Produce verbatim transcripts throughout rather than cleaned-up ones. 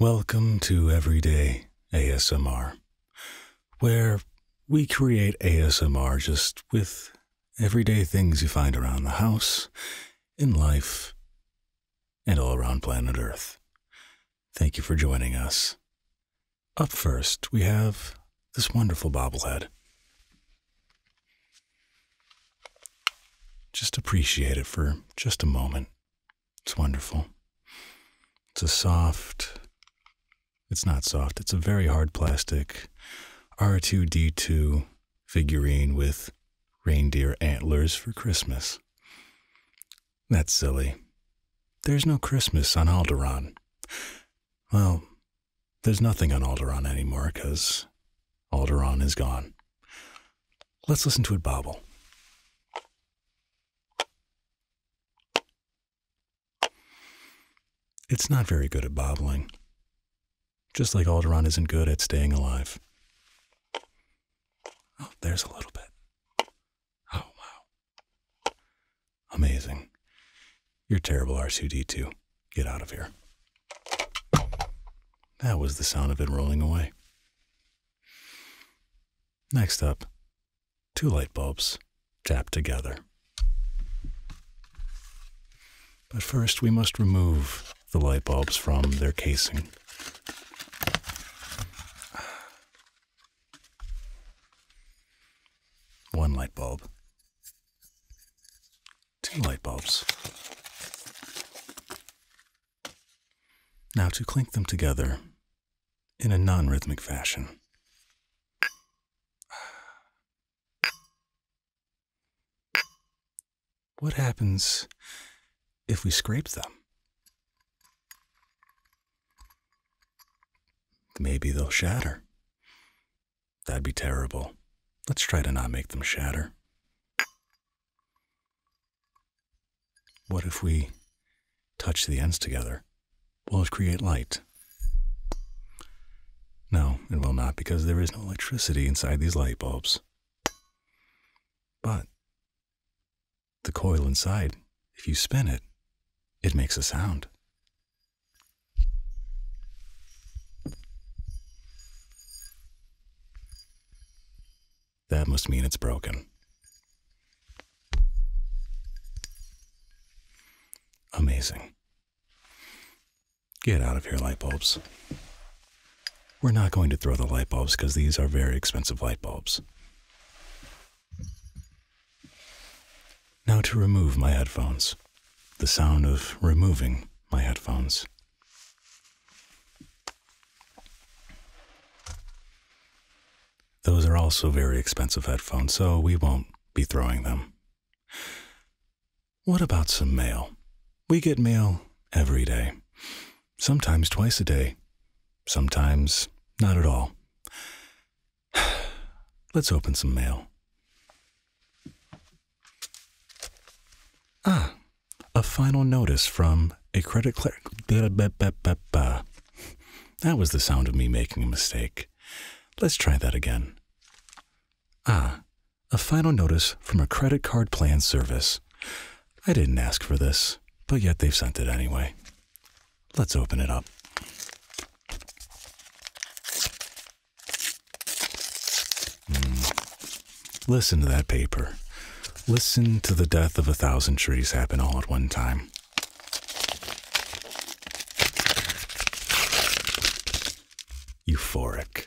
Welcome to Everyday A S M R, where we create A S M R just with everyday things you find around the house, in life, and all around planet Earth. Thank you for joining us. Up first, we have this wonderful bobblehead. Just appreciate it for just a moment. It's wonderful. It's a soft... It's not soft, it's a very hard plastic R two D two figurine with reindeer antlers for Christmas. That's silly. There's no Christmas on Alderaan. Well, there's nothing on Alderaan anymore, because Alderaan is gone. Let's listen to it bobble. It's not very good at bobbling. Just like Alderaan isn't good at staying alive. Oh, there's a little bit. Oh, wow. Amazing. You're terrible, R two D two. Get out of here. That was the sound of it rolling away. Next up, two light bulbs tapped together. But first, we must remove the light bulbs from their casing. One light bulb, two light bulbs. Now to clink them together in a non-rhythmic fashion. What happens if we scrape them? Maybe they'll shatter. That'd be terrible. Let's try to not make them shatter. What if we touch the ends together? Will it create light? No, it will not, because there is no electricity inside these light bulbs. But the coil inside, if you spin it, it makes a sound. That must mean it's broken. Amazing. Get out of here, light bulbs. We're not going to throw the light bulbs because these are very expensive light bulbs. Now to remove my headphones. The sound of removing my headphones. Those are also very expensive headphones, so we won't be throwing them. What about some mail? We get mail every day. Sometimes twice a day. Sometimes not at all. Let's open some mail. Ah, a final notice from a credit clerk. That was the sound of me making a mistake. Let's try that again. Ah, a final notice from a credit card plan service. I didn't ask for this, but yet they've sent it anyway. Let's open it up. Mm. Listen to that paper. Listen to the death of a thousand trees happen all at one time. Euphoric.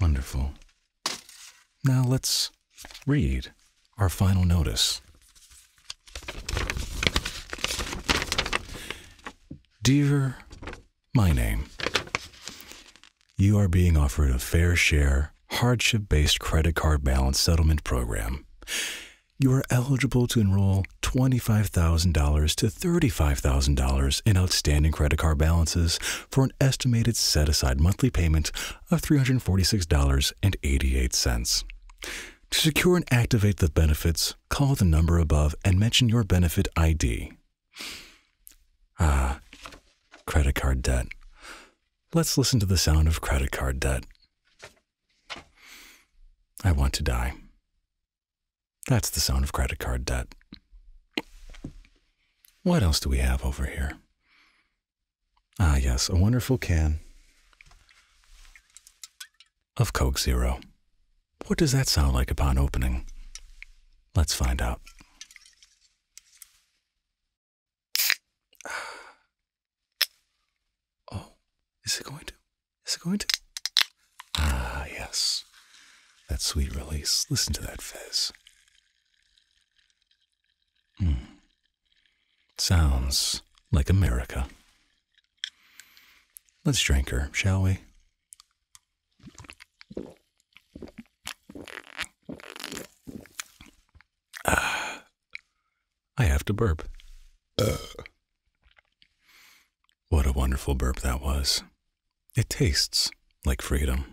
Wonderful. Now let's read our final notice. Dear my name, you are being offered a fair share hardship-based credit card balance settlement program. You are eligible to enroll twenty-five thousand dollars to thirty-five thousand dollars in outstanding credit card balances for an estimated set-aside monthly payment of three hundred forty-six dollars and eighty-eight cents. To secure and activate the benefits, call the number above and mention your benefit I D. Ah, credit card debt. Let's listen to the sound of credit card debt. I want to die. That's the sound of credit card debt. What else do we have over here? Ah yes, a wonderful can of Coke Zero. What does that sound like upon opening? Let's find out. Oh, is it going to? Is it going to? Ah yes, that sweet release. Listen to that fizz. Mm. Sounds like America. Let's drink her, shall we? Ah, I have to burp. Uh. What a wonderful burp that was. It tastes like freedom.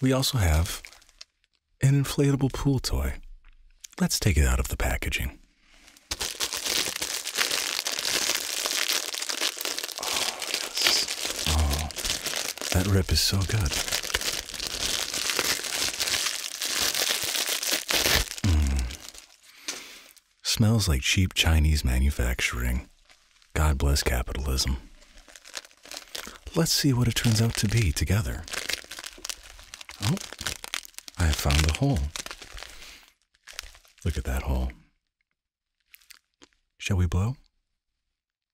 We also have an inflatable pool toy. Let's take it out of the packaging. Oh, yes. Oh, that rip is so good. Mm. Smells like cheap Chinese manufacturing. God bless capitalism. Let's see what it turns out to be together. Oh, I have found a hole. Look at that hole. Shall we blow?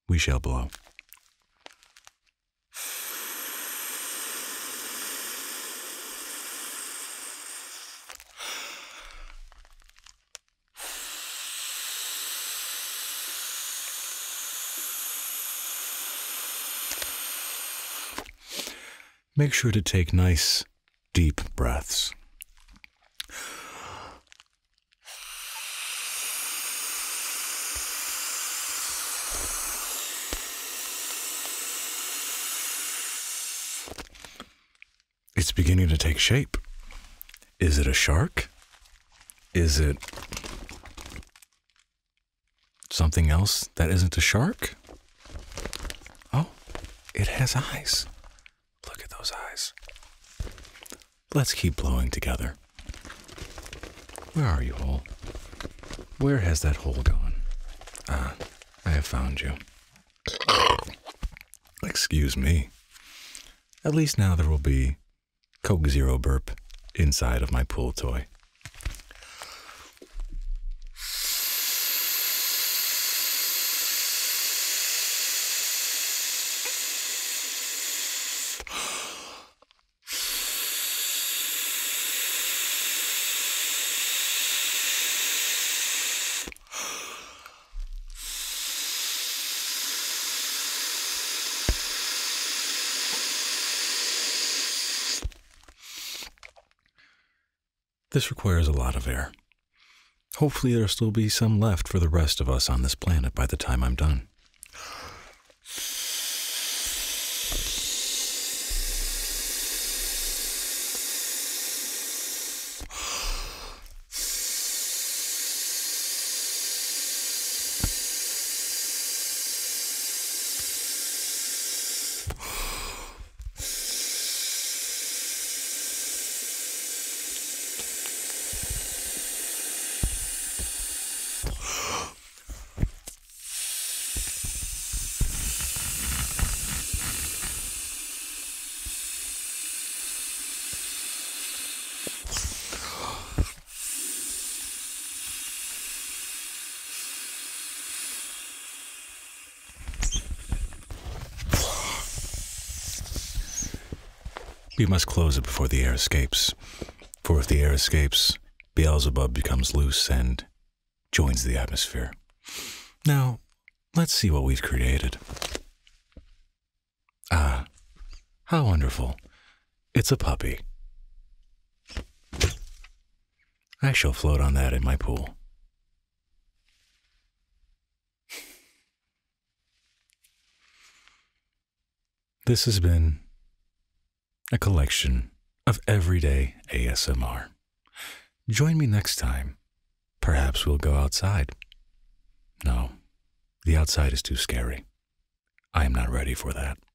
We shall blow. Make sure to take nice, deep breaths. It's beginning to take shape. Is it a shark? Is it something else that isn't a shark? Oh, it has eyes. Look at those eyes. Let's keep blowing together. Where are you, hole? Where has that hole gone? Ah, I have found you. Excuse me. At least now there will be Coke Zero burp inside of my pool toy. This requires a lot of air. Hopefully there'll still be some left for the rest of us on this planet by the time I'm done. We must close it before the air escapes, for if the air escapes, Beelzebub becomes loose and joins the atmosphere. Now, let's see what we've created. Ah, how wonderful. It's a puppy. I shall float on that in my pool. This has been a collection of everyday A S M R. Join me next time. Perhaps we'll go outside. No, the outside is too scary. I am not ready for that.